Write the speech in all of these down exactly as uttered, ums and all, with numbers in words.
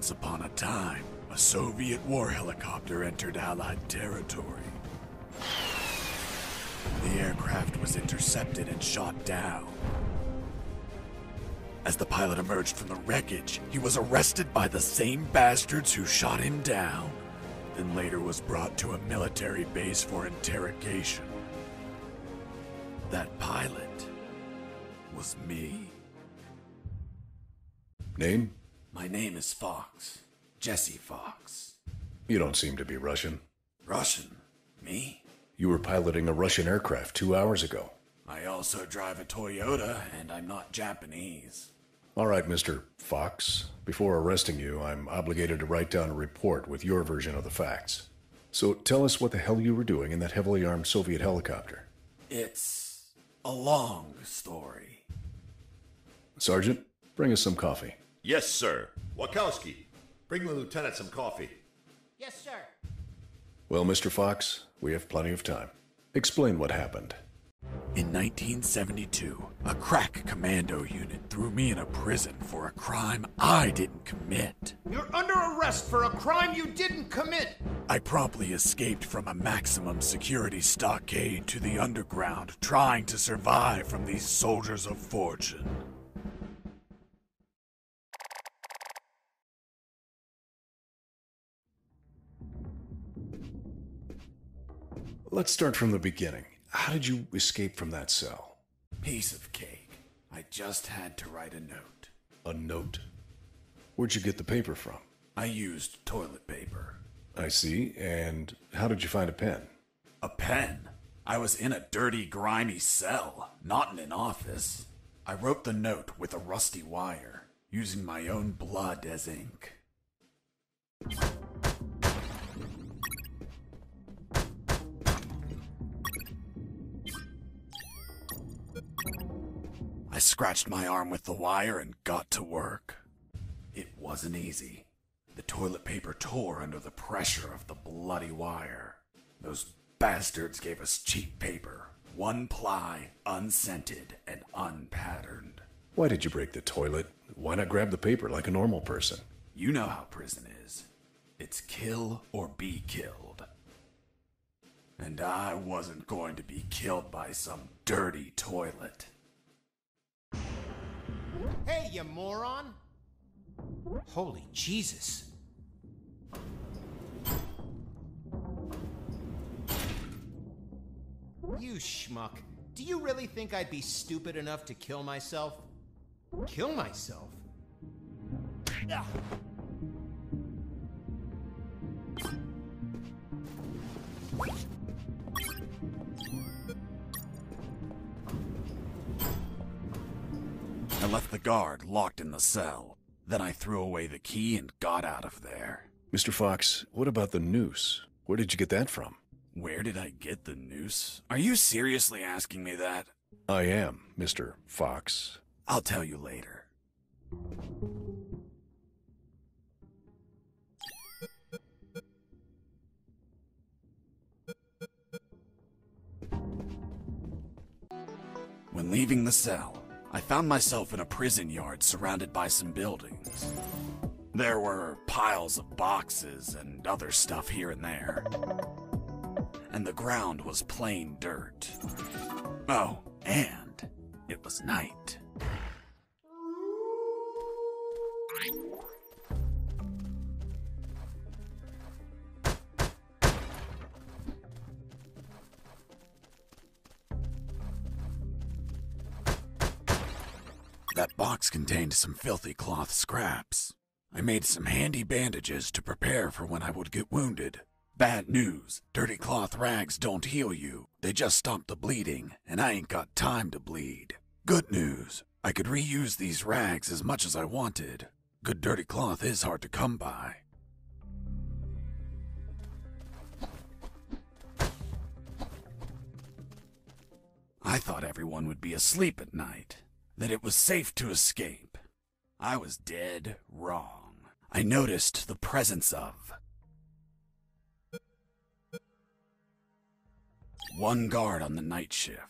Once upon a time, a Soviet war helicopter entered Allied territory. The aircraft was intercepted and shot down. As the pilot emerged from the wreckage, he was arrested by the same bastards who shot him down, then later was brought to a military base for interrogation. That pilot was me. Name? My name is Fox. Jesse Fox. You don't seem to be Russian. Russian? Me? You were piloting a Russian aircraft two hours ago. I also drive a Toyota, and I'm not Japanese. All right, Mister Fox. Before arresting you, I'm obligated to write down a report with your version of the facts. So tell us what the hell you were doing in that heavily armed Soviet helicopter. It's a long story. Sergeant, bring us some coffee. Yes, sir. Wachowski, bring the lieutenant some coffee. Yes, sir. Well, Mister Fox, we have plenty of time. Explain what happened. In nineteen seventy-two, a crack commando unit threw me in a prison for a crime I didn't commit. You're under arrest for a crime you didn't commit! I promptly escaped from a maximum security stockade to the underground, trying to survive from these soldiers of fortune. Let's start from the beginning. How did you escape from that cell? Piece of cake. I just had to write a note. A note? Where'd you get the paper from? I used toilet paper. I see. And how did you find a pen? A pen? I was in a dirty, grimy cell, not in an office. I wrote the note with a rusty wire, using my own blood as ink. I scratched my arm with the wire and got to work. It wasn't easy. The toilet paper tore under the pressure of the bloody wire. Those bastards gave us cheap paper. One ply, unscented, and unpatterned. Why did you break the toilet? Why not grab the paper like a normal person? You know how prison is. It's kill or be killed. And I wasn't going to be killed by some dirty toilet. Hey, you moron! Holy Jesus! You schmuck, do you really think I'd be stupid enough to kill myself? Kill myself? Ugh. I left the guard locked in the cell. Then I threw away the key and got out of there. Mister Fox, what about the noose? Where did you get that from? Where did I get the noose? Are you seriously asking me that? I am, Mister Fox. I'll tell you later. When leaving the cell, I found myself in a prison yard surrounded by some buildings. There were piles of boxes and other stuff here and there. And the ground was plain dirt. Oh, and it was night. That box contained some filthy cloth scraps. I made some handy bandages to prepare for when I would get wounded. Bad news, dirty cloth rags don't heal you. They just stop the bleeding, and I ain't got time to bleed. Good news, I could reuse these rags as much as I wanted. Good dirty cloth is hard to come by. I thought everyone would be asleep at night, that it was safe to escape. I was dead wrong. I noticed the presence of one guard on the night shift.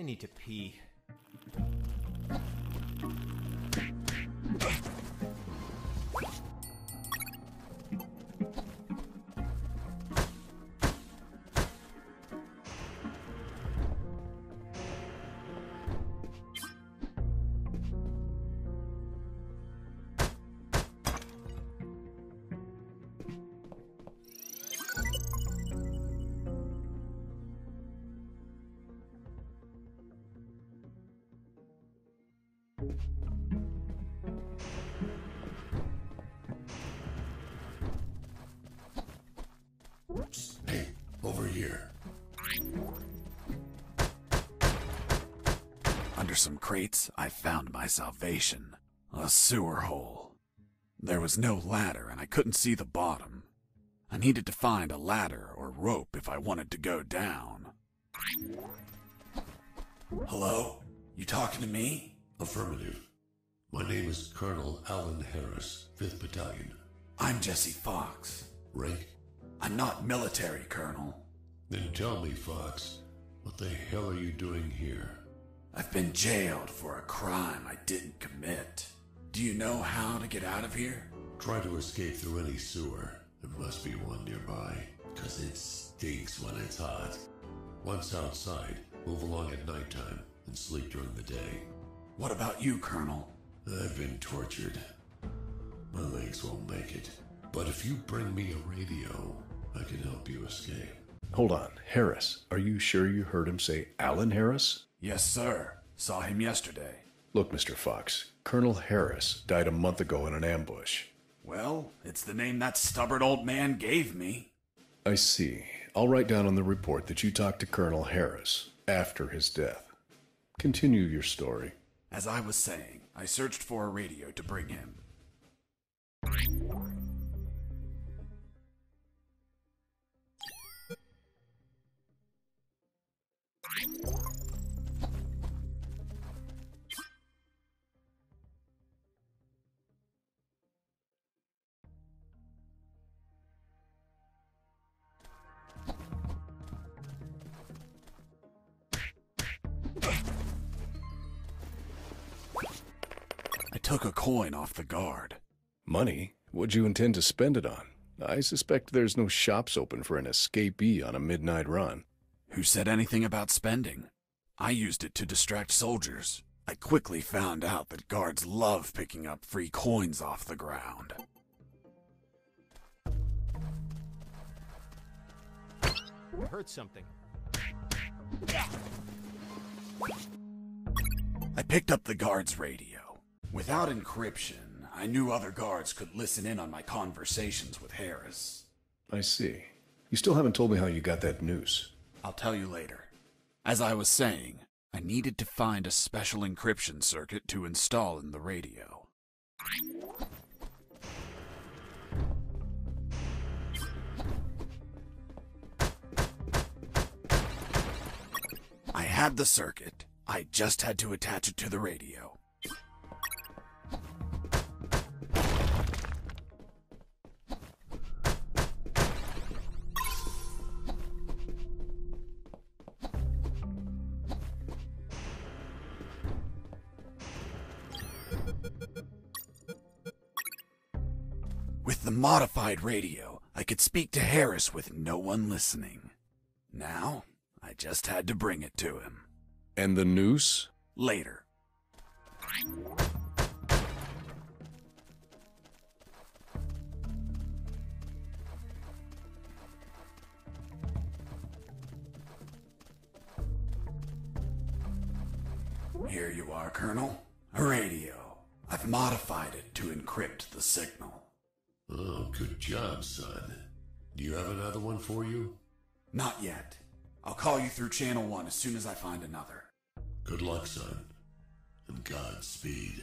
I need to pee. Some crates, I found my salvation. A sewer hole. There was no ladder and I couldn't see the bottom. I needed to find a ladder or rope if I wanted to go down. Hello? You talking to me? Affirmative. My name is Colonel Alan Harris, fifth Battalion. I'm Jesse Fox. Rank? I'm not military, Colonel. Then tell me, Fox, what the hell are you doing here? I've been jailed for a crime I didn't commit. Do you know how to get out of here? Try to escape through any sewer. There must be one nearby, because it stinks when it's hot. Once outside, move along at nighttime and sleep during the day. What about you, Colonel? I've been tortured. My legs won't make it. But if you bring me a radio, I can help you escape. Hold on, Harris. Are you sure you heard him say Alan Harris? Yes, sir. Saw him yesterday. Look, Mister Fox, Colonel Harris died a month ago in an ambush. Well, it's the name that stubborn old man gave me. I see. I'll write down on the report that you talked to Colonel Harris after his death. Continue your story. As I was saying, I searched for a radio to bring him. Took a coin off the guard. Money? What'd you intend to spend it on? I suspect there's no shops open for an escapee on a midnight run. Who said anything about spending? I used it to distract soldiers. I quickly found out that guards love picking up free coins off the ground. I heard something. I picked up the guard's radio. Without encryption, I knew other guards could listen in on my conversations with Harris. I see. You still haven't told me how you got that noose. I'll tell you later. As I was saying, I needed to find a special encryption circuit to install in the radio. I had the circuit. I just had to attach it to the radio. With the modified radio, I could speak to Harris with no one listening. Now, I just had to bring it to him. And the noose? Later. Here you are, Colonel. A radio. I've modified it to encrypt the signal. Oh, good job, son. Do you have another one for you? Not yet. I'll call you through Channel one as soon as I find another. Good luck, son. And Godspeed.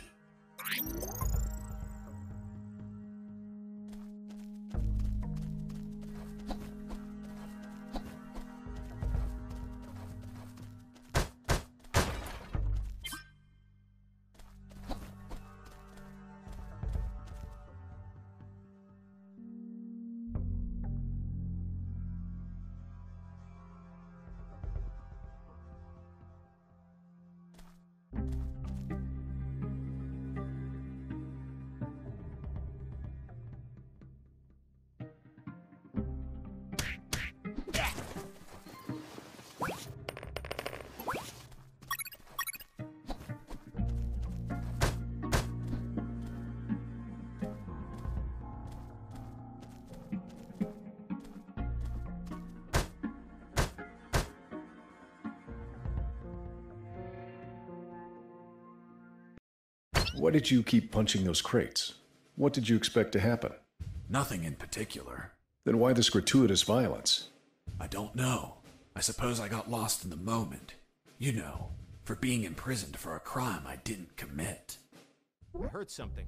Why did you keep punching those crates? What did you expect to happen? Nothing in particular. Then why this gratuitous violence? I don't know. I suppose I got lost in the moment. You know, for being imprisoned for a crime I didn't commit. I heard something.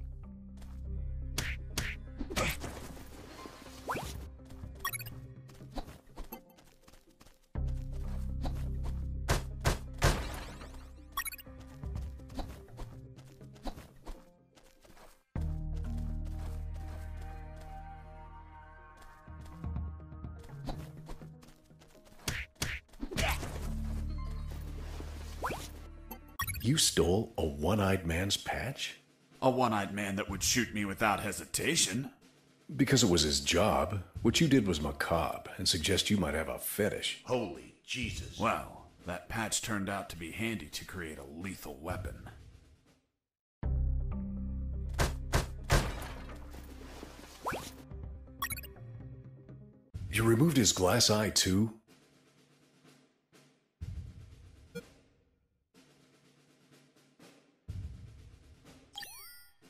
You stole a one-eyed man's patch? A one-eyed man that would shoot me without hesitation. Because it was his job. What you did was macabre and suggest you might have a fetish. Holy Jesus. Well, that patch turned out to be handy to create a lethal weapon. You removed his glass eye too?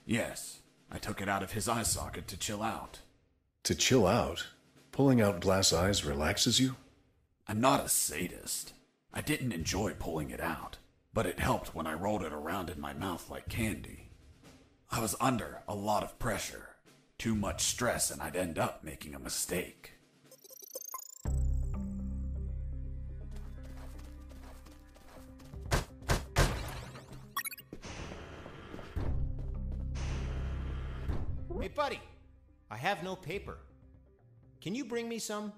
Yes, I took it out of his eye socket to chill out. To chill out? Pulling out glass eyes relaxes you? I'm not a sadist. I didn't enjoy pulling it out, but it helped when I rolled it around in my mouth like candy. I was under a lot of pressure, too much stress, and I'd end up making a mistake. Hey, buddy, I have no paper. Can you bring me some?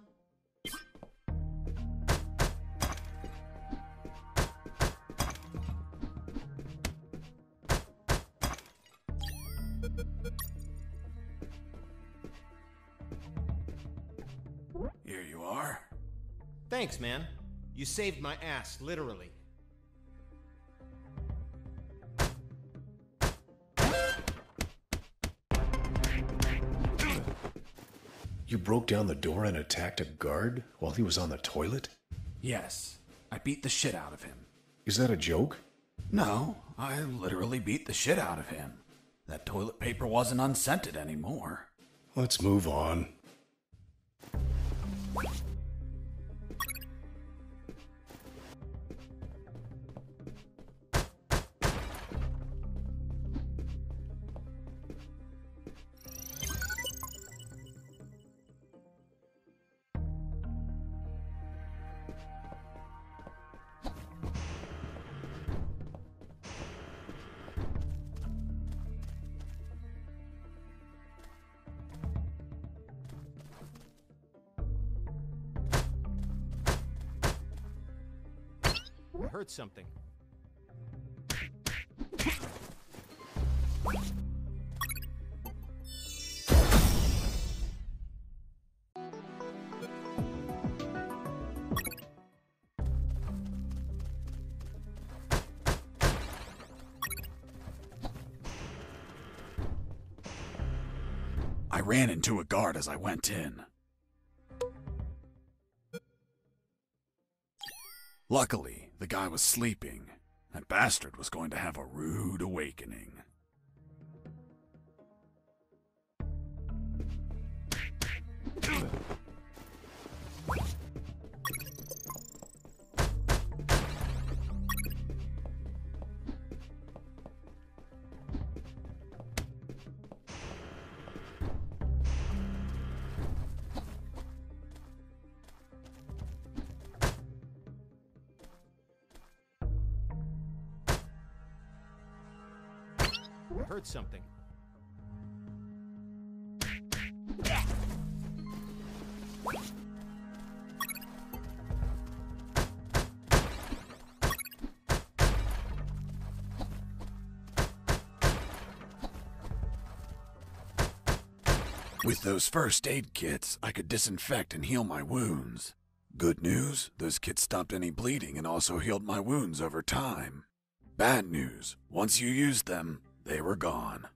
Here you are. Thanks, man. You saved my ass, literally. You broke down the door and attacked a guard while he was on the toilet? Yes. I beat the shit out of him. Is that a joke? No, I literally beat the shit out of him. That toilet paper wasn't unscented anymore. Let's move on. Heard something. I ran into a guard as I went in. Luckily, the guy was sleeping. That bastard was going to have a rude awakening. Heard something. With those first aid kits, I could disinfect and heal my wounds. Good news, those kits stopped any bleeding and also healed my wounds over time. Bad news, once you use them, they were gone.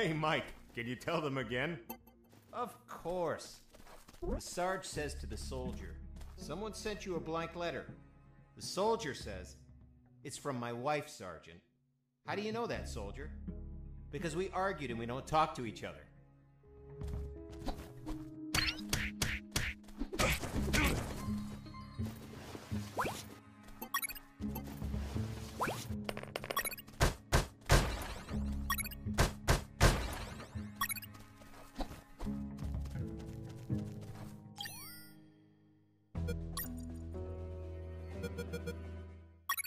Hey, Mike, can you tell them again? Of course. The Sarge says to the soldier, someone sent you a blank letter. The soldier says, it's from my wife, Sergeant. How do you know that, soldier? Because we argued and we don't talk to each other.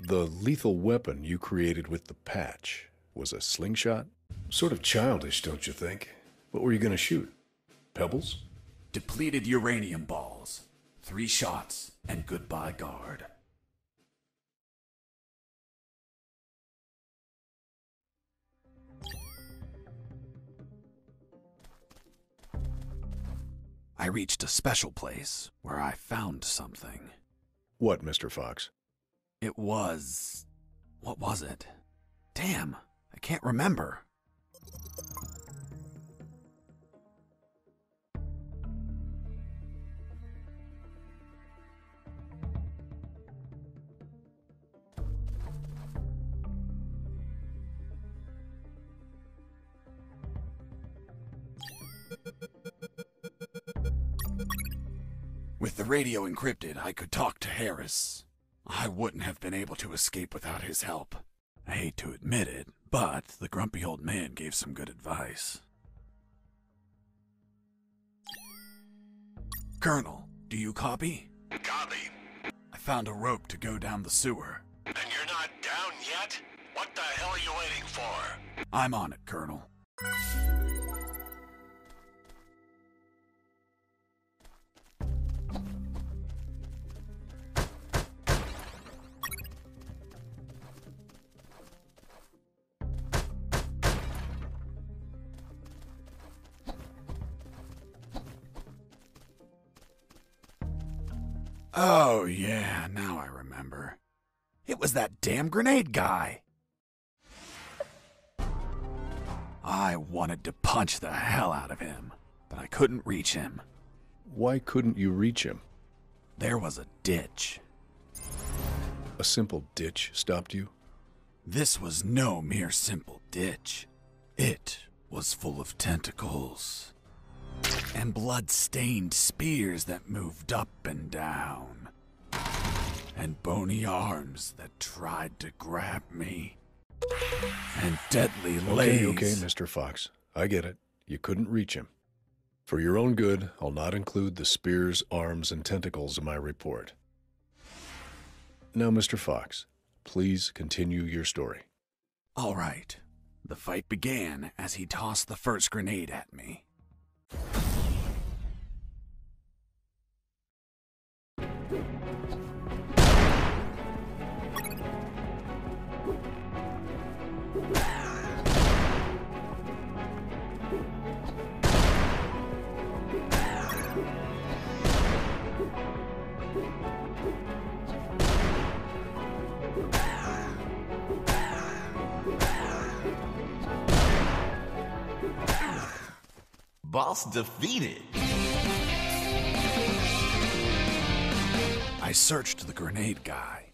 The lethal weapon you created with the patch was a slingshot? Sort of childish, don't you think? What were you going to shoot? Pebbles? Depleted uranium balls. Three shots and goodbye guard. I reached a special place where I found something. What, Mister Fox? It was... what was it? Damn, I can't remember. With the radio encrypted, I could talk to Harris. I wouldn't have been able to escape without his help. I hate to admit it, but the grumpy old man gave some good advice. Colonel, do you copy? Copy. I found a rope to go down the sewer. And you're not down yet? What the hell are you waiting for? I'm on it, Colonel. Oh, yeah, now I remember. It was that damn grenade guy! I wanted to punch the hell out of him, but I couldn't reach him. Why couldn't you reach him? There was a ditch. A simple ditch stopped you? This was no mere simple ditch. It was full of tentacles. And blood-stained spears that moved up and down. And bony arms that tried to grab me. And deadly legs. Okay, okay, Mister Fox. I get it. You couldn't reach him. For your own good, I'll not include the spears, arms, and tentacles in my report. Now, Mister Fox, please continue your story. All right. The fight began as he tossed the first grenade at me. Boss defeated. I searched the grenade guy.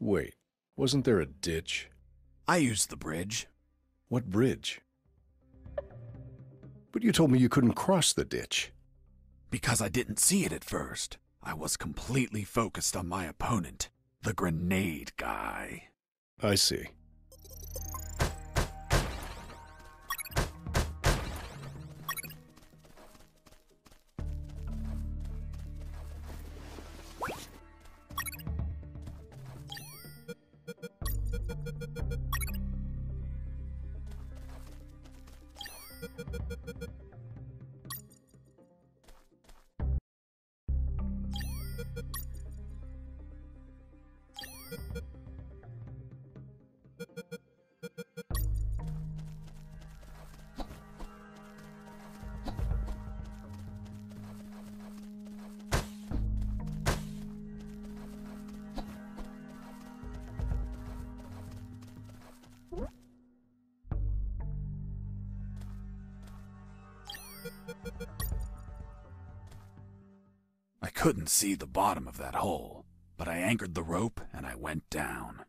Wait, wasn't there a ditch? I used the bridge. What bridge? But you told me you couldn't cross the ditch. Because I didn't see it at first. I was completely focused on my opponent, the grenade guy. I see. couldn't see the bottom of that hole, but I anchored the rope and I went down.